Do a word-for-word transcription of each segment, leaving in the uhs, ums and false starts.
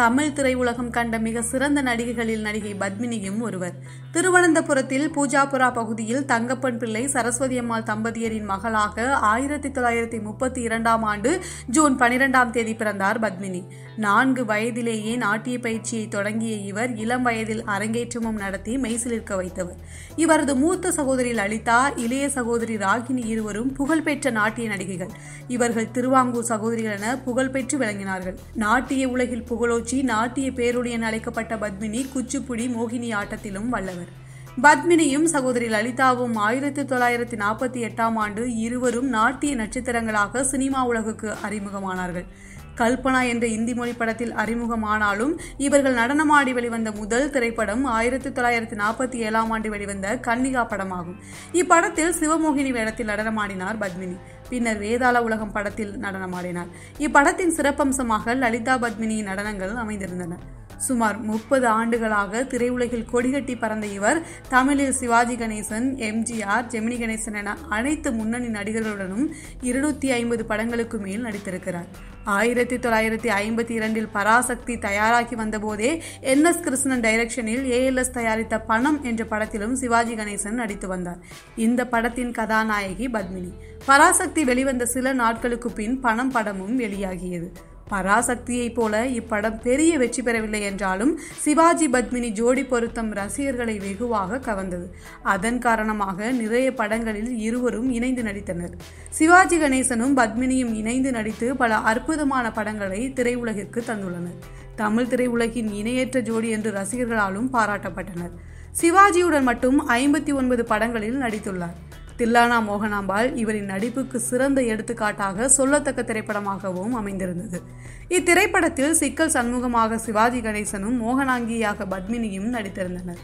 தமிழ் திரையுலகம் கண்ட மிக சிறந்த நடிகைகளில் நடிகை பத்மினியும் ஒருவர். திருவனந்தபுரத்தில் பூஜாபுரா பகுதியில் தங்கப்பன் பிள்ளை சரஸ்வதி அம்மாள் தம்பதியரின் மகளாக ஆயிரத்தி தொள்ளாயிரத்தி முப்பத்தி இரண்டாம் ஆண்டு ஜூன் பனிரெண்டாம் தேதி பிறந்தார் பத்மினி. நான்கு வயதிலேயே நாட்டிய பயிற்சியை தொடங்கிய இவர் இளம் வயதில் அரங்கேற்றமும் நடத்தி மெய்சிலிருக்க வைத்தவர். இவரது மூத்த சகோதரி லலிதா, இளைய சகோதரி ராகினி இருவரும் புகழ்பெற்ற நாட்டிய நடிகைகள். இவர்கள் திருவாங்கூர் சகோதரிகள் என புகழ்பெற்று விளங்கினார்கள். நாட்டிய உலகில் புகழோ நாட்டிய பேருடைய அழைக்கப்பட்ட பத்மினி குச்சிப்புடி மோகினி ஆட்டத்திலும் வல்லவர். பத்மினியும் சகோதரி லலிதாவும் ஆயிரத்தி தொள்ளாயிரத்தி நாற்பத்தி எட்டாம் ஆண்டு இருவரும் நாட்டிய நட்சத்திரங்களாக சினிமா உலகுக்கு அறிமுகமானார்கள். கல்பனா என்ற இந்தி மொழி படத்தில் அறிமுகமானாலும் இவர்கள் நடனமாடி வெளிவந்த முதல் திரைப்படம் ஆயிரத்தி தொள்ளாயிரத்தி நாற்பத்தி ஏழாம் ஆண்டு வெளிவந்த கன்னிகா படமாகும். இப்படத்தில் சிவமோகினி வேடத்தில் நடனமாடினார் பத்மினி. பின்னர் வேதாள உலகம் படத்தில் நடனமாடினார். இப்படத்தின் சிறப்பம்சமாக லலிதா பத்மினியின் நடனங்கள் அமைந்திருந்தன. சுமார் முப்பது ஆண்டுகளாக திரையுலகில் கொடிகட்டி பறந்த இவர் தமிழில் சிவாஜி கணேசன், எம்ஜிஆர், ஜெமினி கணேசன் என அனைத்து முன்னணி நடிகர்களுடனும் இருநூத்தி ஐம்பது படங்களுக்கு மேல் நடித்திருக்கிறார். ஆயிரத்தி தொள்ளாயிரத்தி ஐம்பத்தி இரண்டில் பராசக்தி தயாராகி வந்தபோதே என் எஸ் கிருஷ்ணன் டைரக்ஷனில் ஏ எல் எஸ் தயாரித்த பணம் என்ற படத்திலும் சிவாஜி கணேசன் நடித்து வந்தார். இந்த படத்தின் கதாநாயகி பத்மினி. பராசக்தி வெளிவந்த சில நாட்களுக்கு பின் பணம் படமும் வெளியாகியது. பராசக்தியை போல இப்படம் பெரிய வெற்றி பெறவில்லை என்றாலும் சிவாஜி பத்மினி ஜோடி பொருத்தம் ரசிகர்களை வெகுவாக கவர்ந்தது. அதன் காரணமாக நிறைய படங்களில் இருவரும் இணைந்து நடித்தனர். சிவாஜி கணேசனும் பத்மினியும் இணைந்து நடித்து பல அற்புதமான படங்களை திரையுலகிற்கு தந்துள்ளனர். தமிழ் திரையுலகின் இணையற்ற ஜோடி என்று ரசிகர்களாலும் பாராட்டப்பட்டனர். சிவாஜியுடன் மட்டும் ஐம்பத்தி ஒன்பது படங்களில் நடித்துள்ளார். தில்லானா மோகனாம்பாள் இவரின் நடிப்புக்கு சிறந்த எடுத்துக்காட்டாக சொல்லத்தக்க திரைப்படமாகவும் அமைந்திருந்தது. இத்திரைப்படத்தில் சிக்கல் சண்முகமாக சிவாஜி கணேசனும் மோகனாங்கியாக பத்மினியும் நடித்திருந்தனர்.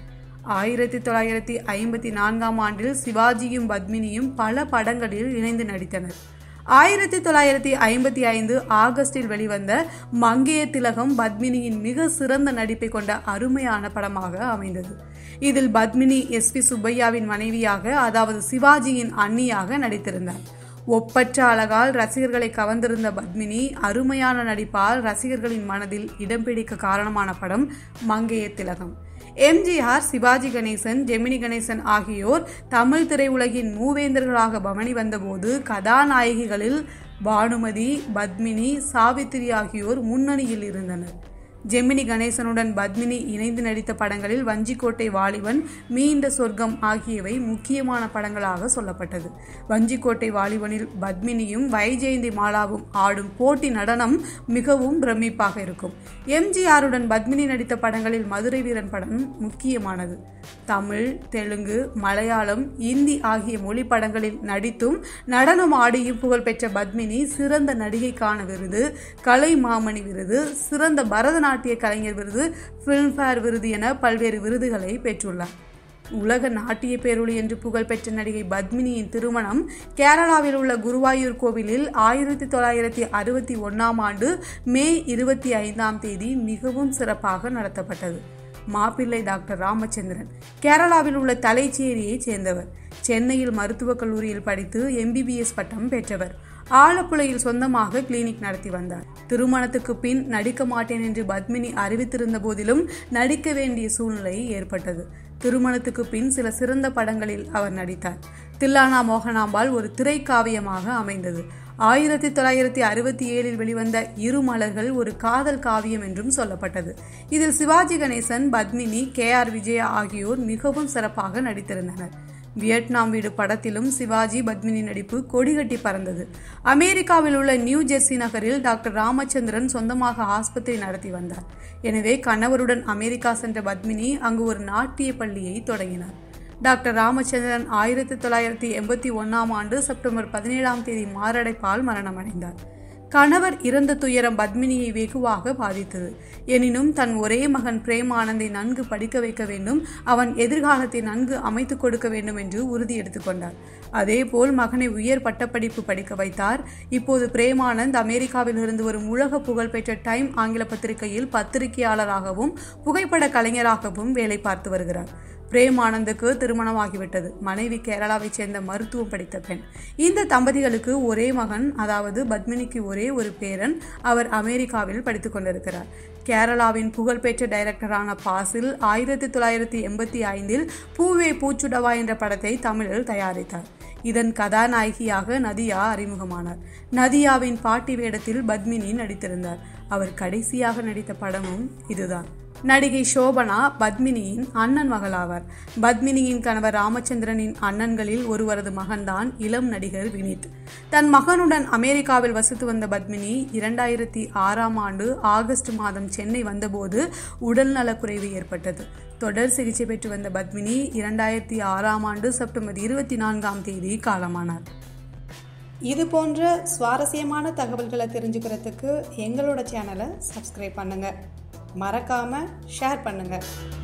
ஆயிரத்தி தொள்ளாயிரத்தி ஐம்பத்தி நான்காம் ஆண்டில் சிவாஜியும் பத்மினியும் பல படங்களில் இணைந்து நடித்தனர். ஆயிரத்தி தொள்ளாயிரத்தி ஐம்பத்தி ஐந்து ஆகஸ்டில் வெளிவந்த மங்கைய திலகம் பத்மினியின் மிக சிறந்த நடிப்பை கொண்ட அருமையான படமாக அமைந்தது. இதில் பத்மினி எஸ் பி சுப்பையாவின் மனைவியாக, அதாவது சிவாஜியின் அண்ணியாக நடித்திருந்தார். ஒப்பற்ற அழகால் ரசிகர்களை கவர்ந்திருந்த பத்மினி அருமையான நடிப்பால் ரசிகர்களின் மனதில் இடம் பிடிக்க காரணமான படம் மங்கைய திலகம். எம்ஜிஆர், சிவாஜி கணேசன், ஜெமினி கணேசன் ஆகியோர் தமிழ் திரையுலகின் மூவேந்தர்களாக பவனி வந்தபோது கதாநாயகிகளில் பானுமதி, பத்மினி, சாவித்திரி ஆகியோர் முன்னணியில் இருந்தனர். ஜெமினி கணேசனுடன் பத்மினி இணைந்து நடித்த படங்களில் வஞ்சிக்கோட்டை வாலிபன், மீண்ட சொர்க்கம் ஆகியவை முக்கியமான படங்களாக சொல்லப்பட்டது. வஞ்சிக்கோட்டை வாலிபனில் பத்மினியும் வைஜெயந்தி மாலாவும் ஆடும் போட்டி நடனம் மிகவும் பிரமிப்பாக இருக்கும். எம்ஜிஆருடன் பத்மினி நடித்த படங்களில் மதுரை வீரன் படம் முக்கியமானது. தமிழ், தெலுங்கு, மலையாளம், இந்தி ஆகிய மொழி படங்களில் நடித்தும் நடனம் ஆடியும் புகழ்பெற்ற பத்மினி சிறந்த நடிகைக்கான விருது, கலை மாமணி விருது, சிறந்த பரதநாட்டிய நாட்டிய கலைஞர் விருது, பிலிம்பேர் விருது என பல்வேறு விருதுகளை பெற்றுள்ளார். உலக நாட்டிய பேரொளி என்று புகழ்பெற்ற நடிகை பத்மினியின் திருமணம் கேரளாவில் உள்ள குருவாயூர் கோவிலில் ஆயிரத்தி தொள்ளாயிரத்தி அறுபத்தி ஒன்றாம் ஆண்டு மே இருபத்தி ஐந்தாம் தேதி மிகவும் சிறப்பாக நடத்தப்பட்டது. மாப்பிள்ளை டாக்டர் ராமச்சந்திரன் கேரளாவில் உள்ள தலைச்சேரியைச் சேர்ந்தவர். சென்னையில் மருத்துவக் கல்லூரியில் படித்து எம்பிபிஎஸ் பட்டம் பெற்றவர். ஆலப்புழையில் சொந்தமாக கிளினிக் நடத்தி வந்தார். திருமணத்துக்கு பின் நடிக்க மாட்டேன் என்று பத்மினி அறிவித்திருந்த போதிலும் நடிக்க வேண்டிய சூழ்நிலை ஏற்பட்டது. திருமணத்துக்கு பின் சில சிறந்த படங்களில் அவர் நடித்தார். தில்லானா மோகனாம்பாள் ஒரு திரைக்காவியமாக அமைந்தது. ஆயிரத்தி தொள்ளாயிரத்தி அறுபத்தி ஏழில் வெளிவந்த இரு மலர்கள் ஒரு காதல் காவியம் என்றும் சொல்லப்பட்டது. இதில் சிவாஜி கணேசன், பத்மினி, கே ஆர் விஜயா ஆகியோர் மிகவும் சிறப்பாக நடித்திருந்தனர். வியட்நாம் வீடு படத்திலும் சிவாஜி பத்மினி நடிப்பு கொடிகட்டி பறந்தது. அமெரிக்காவில் உள்ள நியூ ஜெர்சி நகரில் டாக்டர் ராமச்சந்திரன் சொந்தமாக ஆஸ்பத்திரி நடத்தி வந்தார். எனவே கணவருடன் அமெரிக்கா சென்ற பத்மினி அங்கு ஒரு நாட்டிய பள்ளியை தொடங்கினார். டாக்டர் ராமச்சந்திரன் ஆயிரத்தி தொள்ளாயிரத்தி எண்பத்தி ஒன்றாம் ஆண்டு செப்டம்பர் பதினேழாம் தேதி மாரடைப்பால் மரணமடைந்தார். கணவர் இறந்த துயரம் பத்மினியை வெகுவாக பாதித்தது. எனினும் தன் ஒரே மகன் பிரேம் ஆனந்தை நன்கு படிக்க வைக்க வேண்டும், அவன் எதிர்காலத்தை நன்கு அமைத்து கொடுக்க வேண்டும் என்று உறுதி எடுத்துக்கொண்டார். அதேபோல் மகனை உயர் பட்டப்படிப்பு படிக்க வைத்தார். இப்போது பிரேம் ஆனந்த் அமெரிக்காவிலிருந்து வரும் உலக புகழ்பெற்ற டைம் ஆங்கில பத்திரிகையில் பத்திரிகையாளராகவும் புகைப்பட கலைஞராகவும் வேலை பார்த்து வருகிறார். பிரேம் ஆனந்துக்கு திருமணமாகிவிட்டது. மனைவி கேரளாவைச் சேர்ந்த மருத்துவம் படித்த பெண். இந்த தம்பதிகளுக்கு ஒரே மகன், அதாவது பத்மினிக்கு ஒரே ஒரு பேரன். அவர் அமெரிக்காவில் படித்துக் கொண்டிருக்கிறார். கேரளாவின் புகழ்பெற்ற டைரக்டரான பாசில் ஆயிரத்தி தொள்ளாயிரத்தி எண்பத்தி ஐந்தில் பூவே பூச்சுடவா என்ற படத்தை தமிழில் தயாரித்தார். இதன் கதாநாயகியாக நதியா அறிமுகமானார். நதியாவின் பாட்டி வேடத்தில் பத்மினி நடித்திருந்தார். அவர் கடைசியாக நடித்த படமும் இதுதான். நடிகை ஷோபனா பத்மினியின் அண்ணன் மகளாவார். பத்மினியின் கணவர் ராமச்சந்திரனின் அண்ணன்களில் ஒருவரது மகன்தான் இளம் நடிகர் வினித். தன் மகனுடன் அமெரிக்காவில் வசித்து வந்த பத்மினி இரண்டாயிரத்தி ஆறாம் ஆண்டு ஆகஸ்ட் மாதம் சென்னை வந்தபோது உடல்நலக்குறைவு ஏற்பட்டது. தொடர் சிகிச்சை பெற்று வந்த பத்மினி இரண்டாயிரத்தி ஆறாம் ஆண்டு செப்டம்பர் இருபத்தி நான்காம் தேதி காலமானார். இது போன்ற சுவாரஸ்யமான தகவல்களை தெரிஞ்சுக்கிறதுக்கு எங்களோட சேனலை சப்ஸ்கிரைப் பண்ணுங்கள். மறக்காமல் ஷேர் பண்ணுங்கள்.